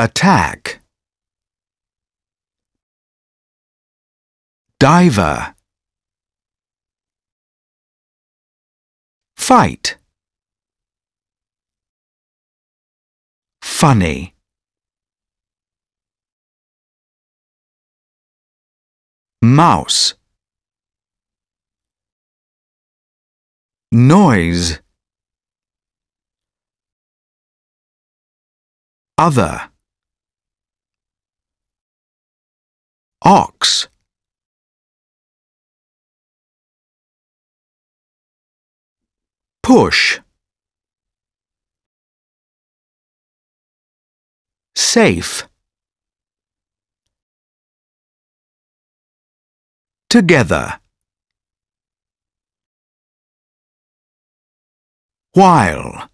Attack. Diver. Fight. Funny. Mouse. Noise. Other. Ox. Push. Safe. Together. While.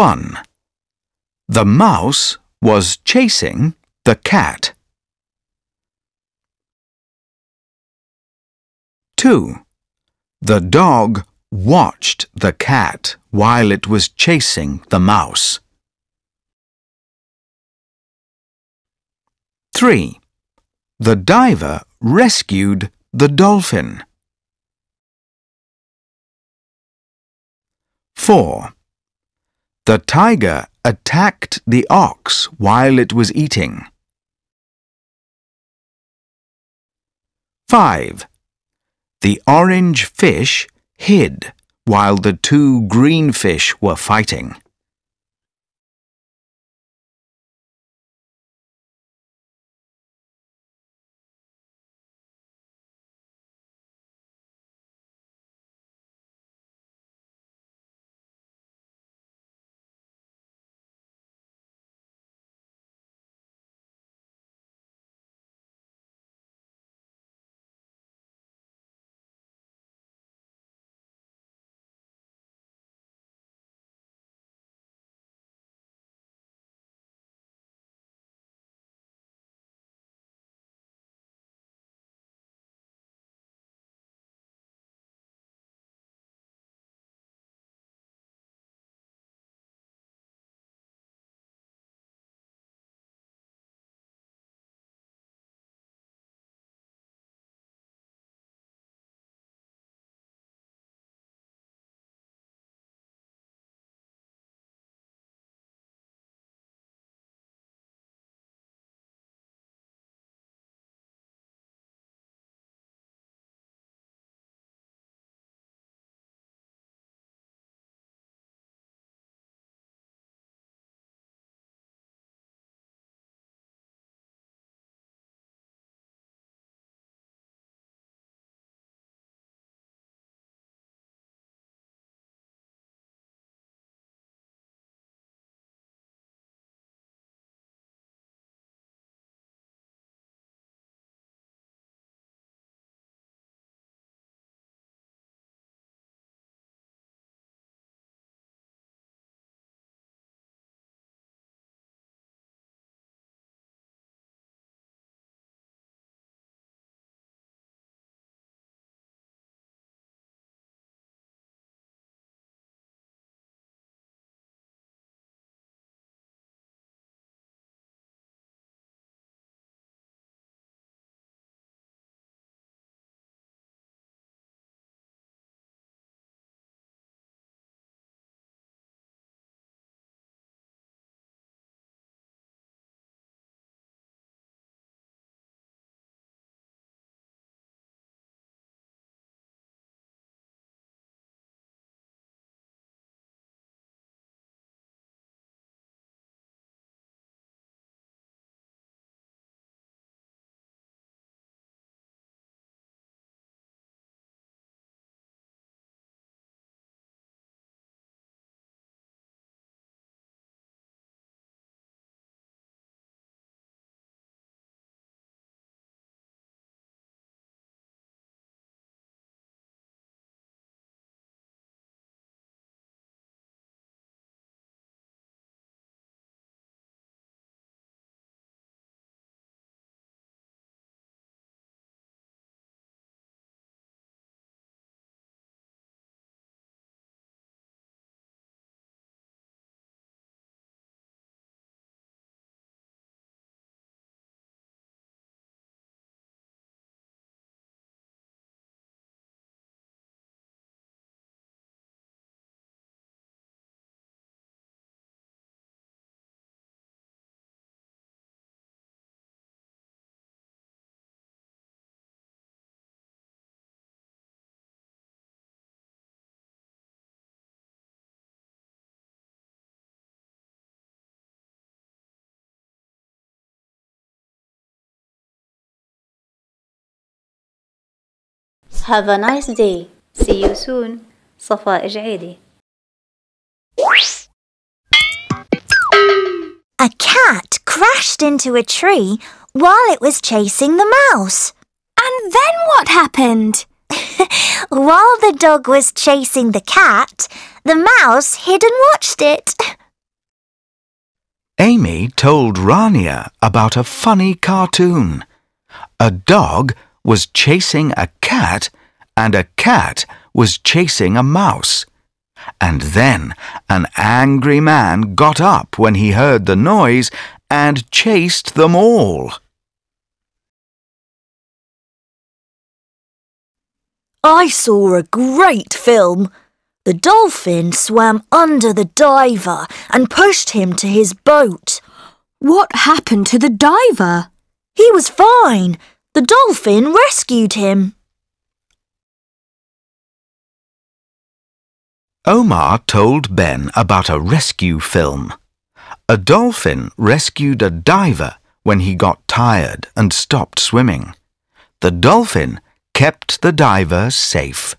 One. The mouse was chasing the cat. 2. The dog watched the cat while it was chasing the mouse. 3. The diver rescued the dolphin. 4. The tiger attacked the ox while it was eating. 5. The orange fish hid while the two green fish were fighting. Have a nice day. See you soon. صفاء جعيدي. A cat crashed into a tree while it was chasing the mouse. And then what happened? While the dog was chasing the cat, the mouse hid and watched it. Amy told Rania about a funny cartoon. A dog was chasing a cat and a cat was chasing a mouse. And then an angry man got up when he heard the noise and chased them all. I saw a great film. The dolphin swam under the diver and pushed him to his boat. What happened to the diver? He was fine. The dolphin rescued him. Omar told Ben about a rescue film. A dolphin rescued a diver when he got tired and stopped swimming. The dolphin kept the diver safe.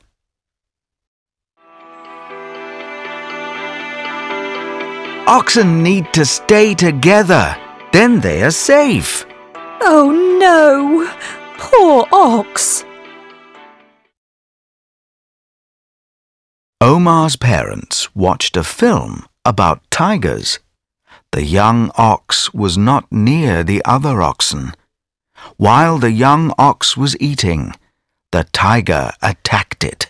Oxen need to stay together, then they are safe. Oh no, poor ox. Omar's parents watched a film about tigers. The young ox was not near the other oxen. While the young ox was eating, the tiger attacked it.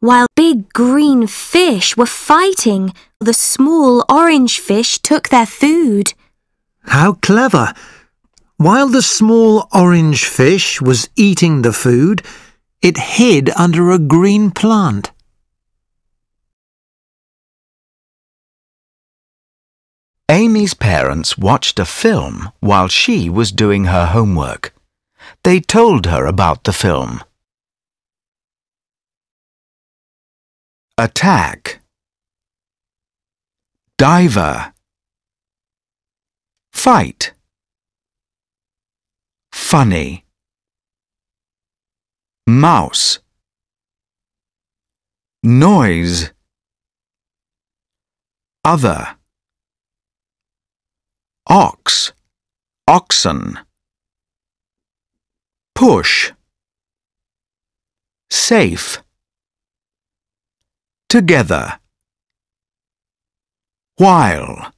While big green fish were fighting, the small orange fish took their food. How clever! While the small orange fish was eating the food, it hid under a green plant. Amy's parents watched a film while she was doing her homework. They told her about the film. Attack, diver, fight, funny, mouse, noise, other, ox, oxen, push, safe, together, while.